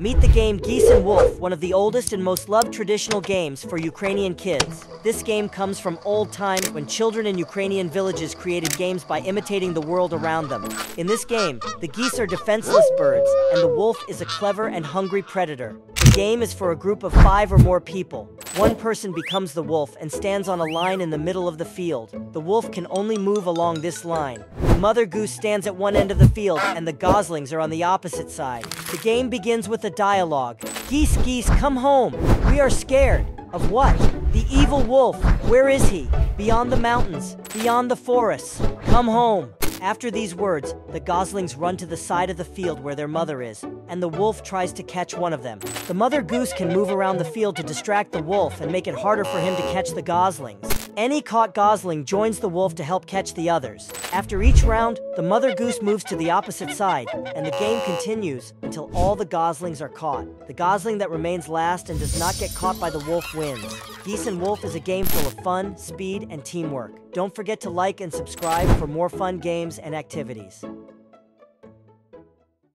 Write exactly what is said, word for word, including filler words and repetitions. Meet the game Geese and Wolf, one of the oldest and most loved traditional games for Ukrainian kids. This game comes from old time when children in Ukrainian villages created games by imitating the world around them. In this game, the geese are defenseless birds, and the wolf is a clever and hungry predator. The game is for a group of five or more people. One person becomes the wolf and stands on a line in the middle of the field. The wolf can only move along this line. The mother goose stands at one end of the field, and the goslings are on the opposite side. The game begins with a dialogue. Geese, geese, come home. We are scared. Of what? The evil wolf. Where is he? Beyond the mountains, beyond the forests. Come home. After these words, the goslings run to the side of the field where their mother is, and the wolf tries to catch one of them. The mother goose can move around the field to distract the wolf and make it harder for him to catch the goslings. Any caught gosling joins the wolf to help catch the others. After each round, the mother goose moves to the opposite side, and the game continues until all the goslings are caught. The gosling that remains last and does not get caught by the wolf wins. Geese and Wolf is a game full of fun, speed, and teamwork. Don't forget to like and subscribe for more fun games and activities.